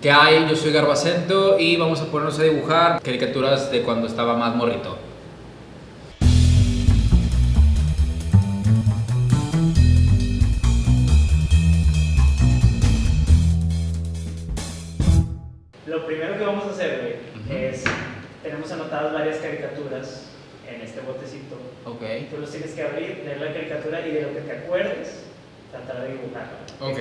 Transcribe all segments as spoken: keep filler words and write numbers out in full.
¿Qué hay? Yo soy Garbacento y vamos a ponernos a dibujar caricaturas de cuando estaba más morrito. Lo primero que vamos a hacer, güey, uh-huh. es... Tenemos anotadas varias caricaturas en este botecito. Ok. Tú los tienes que abrir, leer la caricatura y de lo que te acuerdes, tratar de dibujarla. Ok.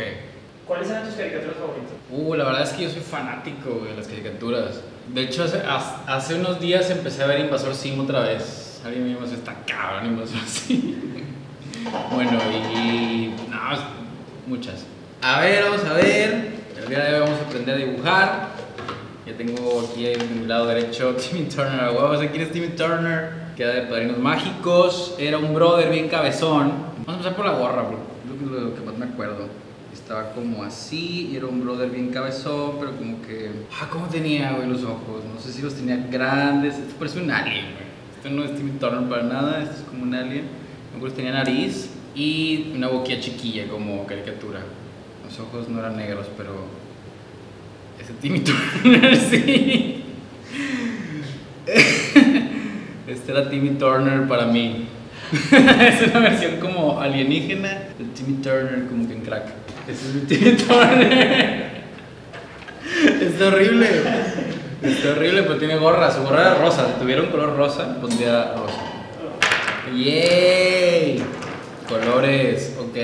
¿Cuáles eran tus caricaturas favoritas? Uh, la verdad es que yo soy fanático de las caricaturas. De hecho, hace, hace unos días empecé a ver Invasor Sim otra vez. Alguien me dijo, está cabrón Invasor Sim. Bueno, y... no, muchas. A ver, vamos a ver. El día de hoy vamos a aprender a dibujar. Ya tengo aquí a mi lado derecho Timmy Turner. Vamos a ver quién es Timmy Turner. Queda de Padrinos Mágicos. Era un brother bien cabezón. Vamos a empezar por la gorra, bro. Lo que más me acuerdo. Estaba como así, y era un brother bien cabezón, pero como que... Ah, ¿cómo tenía, güey, los ojos? No sé si los tenía grandes. Esto parece un alien, güey. Esto no es Timmy Turner para nada, esto es como un alien. Luego tenía nariz y una boquilla chiquilla, como caricatura. Los ojos no eran negros, pero... Ese Timmy Turner, sí. Este era Timmy Turner para mí. Es una versión como alienígena de Timmy Turner, como que en crack. Ese es mi Timmy Turner. Es horrible. Es horrible, pero tiene gorra. Su gorra era rosa. Si tuviera un color rosa, pondría rosa. ¡Yay! Colores, ok.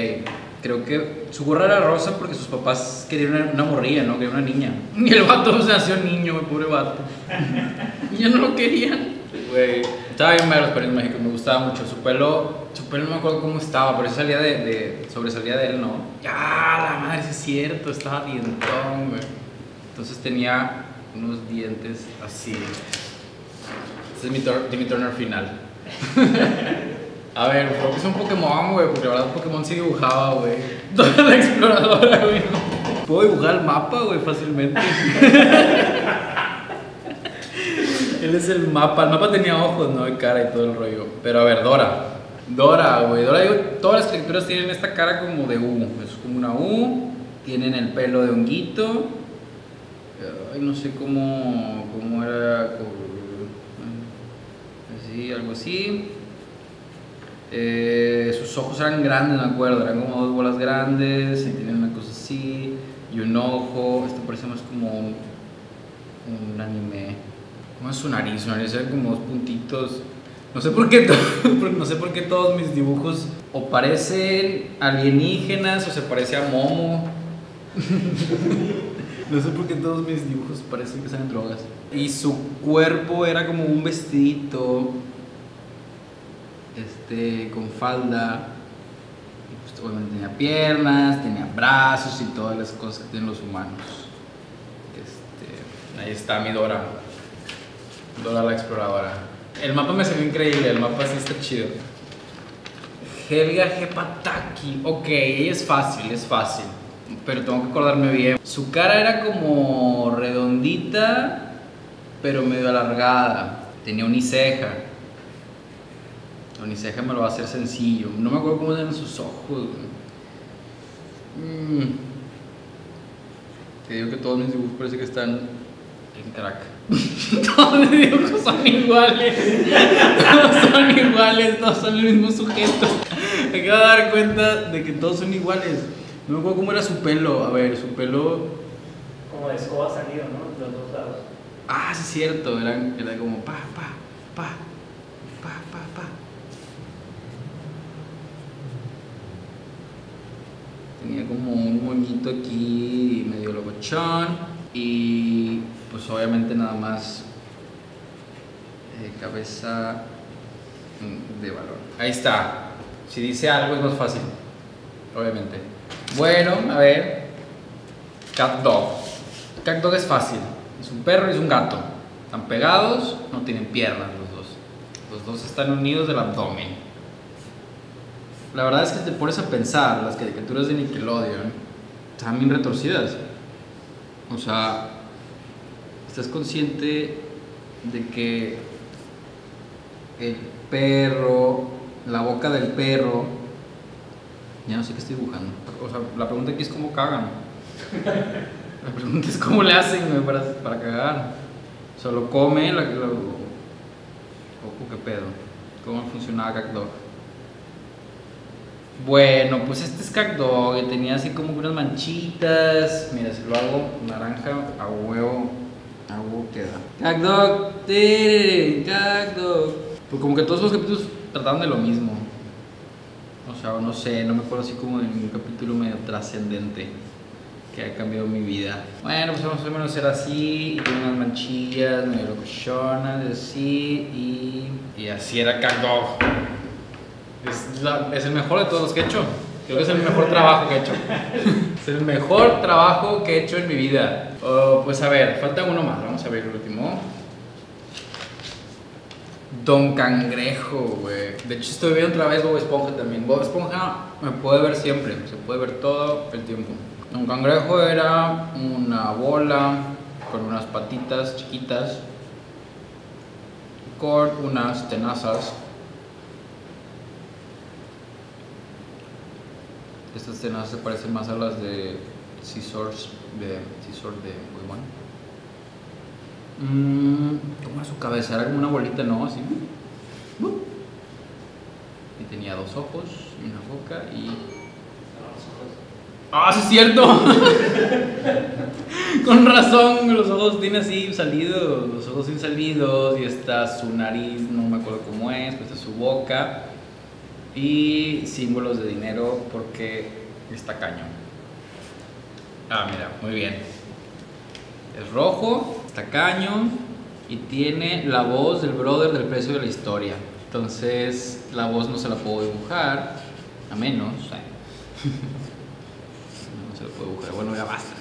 Creo que su gorra era rosa porque sus papás querían una, una morrilla, ¿no? Querían una niña. Y el vato se nació niño, el pobre vato. Ya no lo querían. Güey. Estaba bien mal los Padrinos Mágicos, me gustaba mucho. Su pelo, su pelo no me acuerdo cómo estaba, pero eso salía de, de sobresalía de él, ¿no? ¡Ah, la madre, sí es cierto! Estaba dientón, güey. Entonces tenía unos dientes así. Este es mi Timmy Turner final. A ver, creo que es un Pokémon, güey, porque la verdad Pokémon sí dibujaba, güey. Dora la Exploradora, güey. Puedo dibujar el mapa, güey, fácilmente. Él es el mapa, el mapa tenía ojos, no de cara y todo el rollo. Pero a ver, Dora. Dora, güey. Dora, digo, todas las caricaturas tienen esta cara como de U. Es como una U. Tienen el pelo de honguito. Ay, no sé cómo, cómo era. Así, algo así. Eh, sus ojos eran grandes, me acuerdo. Eran como dos bolas grandes. Y tienen una cosa así. Y un ojo. Esto parece más como un, un anime. ¿Cómo es su nariz? Su nariz era como dos puntitos. No sé por qué, to... no sé por qué todos mis dibujos o parecen alienígenas o se parece a Momo. No sé por qué todos mis dibujos parecen que salen drogas. Y su cuerpo era como un vestidito, este, con falda. Pues, obviamente tenía piernas, tenía brazos y todas las cosas que tienen los humanos. Este, ahí está mi Dora. Dora la Exploradora. El mapa me salió increíble, el mapa sí está chido. Helga Hepataki. Ok, ella es fácil, es fácil. Pero tengo que acordarme bien. Su cara era como redondita, pero medio alargada. Tenía uniceja. La uniceja me lo va a hacer sencillo. No me acuerdo cómo eran sus ojos. Mm. Te digo que todos mis dibujos parece que están... en crack. Todos mis dibujos son iguales. Todos son iguales, todos son el mismo sujeto. Me acabo de dar cuenta de que todos son iguales. No me acuerdo cómo era su pelo. A ver, su pelo. Como de escoba salido, ¿no? Los dos lados. Ah, sí, es cierto. Era, era como pa, pa, pa, pa, pa, pa. Tenía como un moñito aquí medio locochón. Y pues obviamente nada más eh, cabeza de valor. Ahí está. Si dice algo es más fácil. Obviamente. Bueno, a ver. CatDog. CatDog es fácil. Es un perro y es un gato. Están pegados, no tienen piernas los dos. Los dos están unidos del abdomen. La verdad es que te pones a pensar, las caricaturas de Nickelodeon están bien retorcidas. O sea, ¿estás consciente de que el perro, la boca del perro, ya no sé qué estoy dibujando? O sea, la pregunta aquí es cómo cagan. La pregunta es cómo le hacen para, para cagar. ¿Solo come la, la, o qué pedo? ¿Cómo funcionaba CatDog? Bueno, pues este es CatDog y tenía así como unas manchitas. Mira, si lo hago naranja a huevo, a huevo queda. CatDog, tere, CatDog. Pues como que todos los capítulos trataban de lo mismo. O sea, no sé, no me acuerdo así como de ningún capítulo medio trascendente que ha cambiado mi vida. Bueno, pues vamos a menos hacer así, y tiene unas manchillas, medio locochonas, así, y, y así era CatDog. Es, la, es el mejor de todos los que he hecho. Creo que es el mejor trabajo que he hecho. Es el mejor trabajo que he hecho en mi vida. Oh, pues a ver, falta uno más, vamos a ver el último. Don Cangrejo, güey. De hecho estoy viendo otra vez Bob Esponja también. Bob Esponja me puede ver siempre, se puede ver todo el tiempo. Don Cangrejo era una bola con unas patitas chiquitas, con unas tenazas. Estas tenazas se parecen más a las de scissors de scissors de Wiman. Mm, ¿Cómo era su cabeza? Era como una bolita, ¿no? Así. Y tenía dos ojos, y una boca y... ¡Ah, sí es cierto! Con razón, los ojos tiene así salidos, los ojos sin salidos, y está su nariz, no me acuerdo cómo es, pues está su boca, y símbolos de dinero porque está cañón. Ah, mira, muy bien. Es rojo, está cañón, y tiene la voz del brother del precio de la historia. Entonces, la voz no se la puedo dibujar, a menos... No se la puedo dibujar, bueno, ya basta.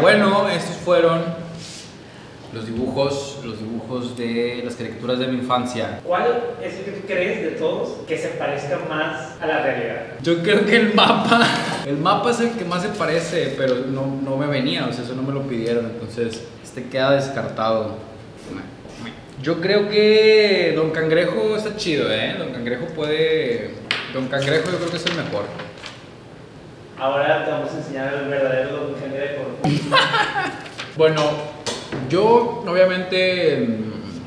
Bueno, estos fueron los dibujos, los dibujos de las caricaturas de mi infancia. ¿Cuál es el que tú crees de todos que se parezca más a la realidad? Yo creo que el mapa. El mapa es el que más se parece, pero no, no me venía, o sea, eso no me lo pidieron, entonces este queda descartado. Yo creo que Don Cangrejo está chido, ¿eh? Don Cangrejo puede... Don Cangrejo yo creo que es el mejor. Ahora te vamos a enseñar el verdadero Don Cangrejo. Bueno... Yo, obviamente, en,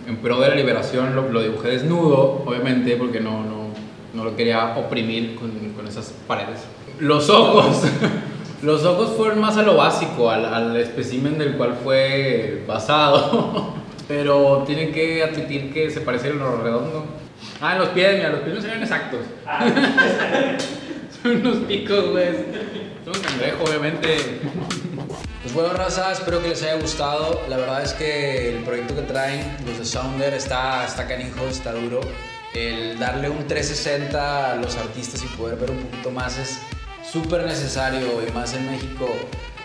en pro de la liberación lo, lo dibujé desnudo, obviamente, porque no, no, no lo quería oprimir con, con esas paredes. Los ojos. Los ojos fueron más a lo básico, al, al espécimen del cual fue basado. Pero tienen que admitir que se parece a lo redondo. Ah, los pies, mira, los pies no serían exactos. Ah. Son unos picos, güey. Son un cangrejo, obviamente. Pues bueno, raza, espero que les haya gustado. La verdad es que el proyecto que traen los de Sounder está, está canijo, está duro. El darle un trescientos sesenta a los artistas y poder ver un poquito más es súper necesario, y más en México.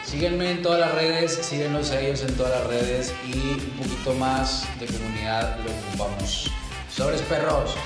Síguenme en todas las redes, síguenlos a ellos en todas las redes, y un poquito más de comunidad lo ocupamos. ¡Sobres, perros!